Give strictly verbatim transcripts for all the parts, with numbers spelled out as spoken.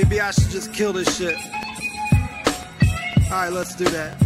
Maybe I should just kill this shit. Alright, let's do that.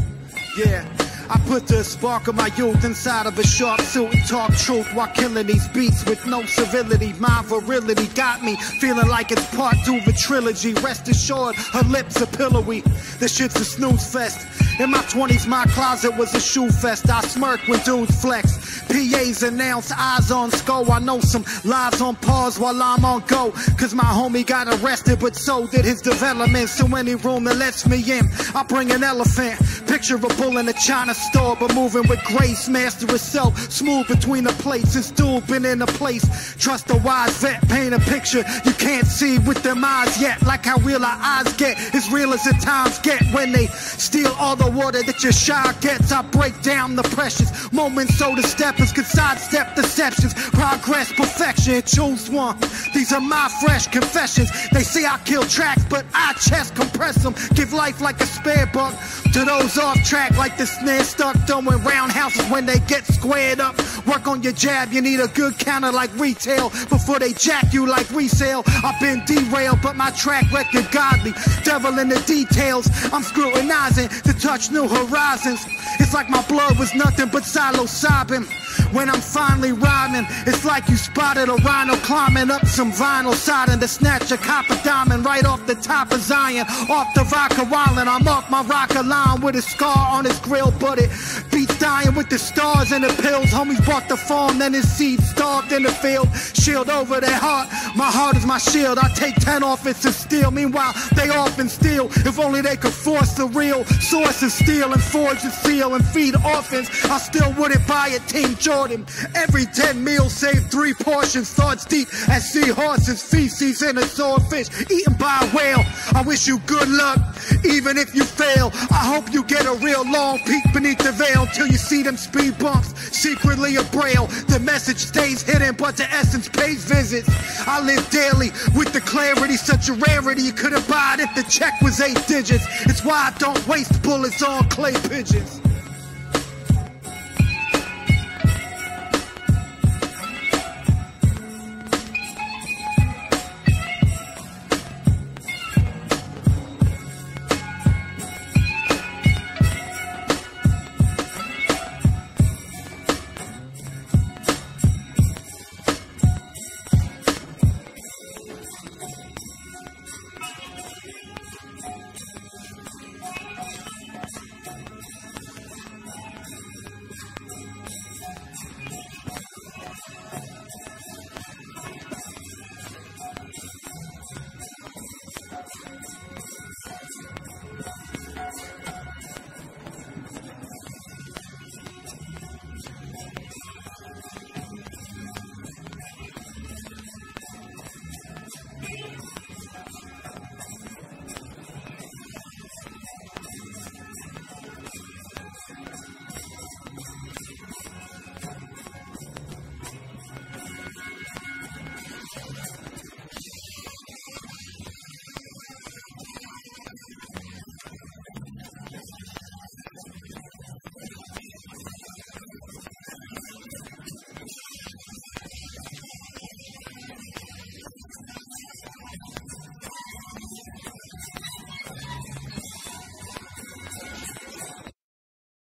Yeah. I put the spark of my youth inside of a sharp suit and talk truth while killing these beats with no civility. My virility got me feeling like it's part two of a trilogy. Rest assured, her lips are pillowy. This shit's a snooze fest. In my twenties, my closet was a shoe fest. I smirk when dudes flex. P As announce eyes on skull. I know some lies on pause while I'm on go. Cause my homie got arrested, but so did his development. So any room that lets me in, I bring an elephant. Picture a bull in a China store, but moving with grace, master itself, smooth between the plates. It's dude been in a place. Trust a wise vet, paint a picture you can't see with them eyes yet. Like how real our eyes get, as real as the times get. When they steal all the water that your shire gets, I break down the precious moments so the steppers could sidestep deceptions. Progress, perfection, choose one. These are my fresh confessions. They say I kill tracks, but I chest compress them. Give life like a spare buck to those off track, like the snare. Start throwing roundhouses when they get squared up. Work on your jab, you need a good counter like retail before they jack you like resale. I've been derailed, but my track record godly. Devil in the details, I'm scrutinizing to touch new horizons. It's like my blood was nothing but psilocybin. When I'm finally rhyming, it's like you spotted a rhino climbing up some vinyl siding to snatch a copper diamond right off the top of Zion. Off the rocker island, I'm off my rocker line with a scar on his grill, but it beats dying with the stars and the pills. Homies bought the farm, then his seeds starved in the field. Shield over their heart, my heart is my shield. I take ten off, it's a steal. Meanwhile, they often steal. If only they could force the real source and steal and forge and seal and feed orphans. I still wouldn't buy a Team Jordan. Every ten meals, save three portions. Thoughts deep as seahorses, feces in a swordfish eaten by a whale. I wish you good luck, even if you fail. I hope you get a real long peek beneath the veil till you see them speed bumps secretly a braille. The message stays hidden, but the essence pays visits. I live daily with the clarity, such a rarity. You couldn't buy it if the check was eight digits. It's why I don't waste bullets on clay pigeons.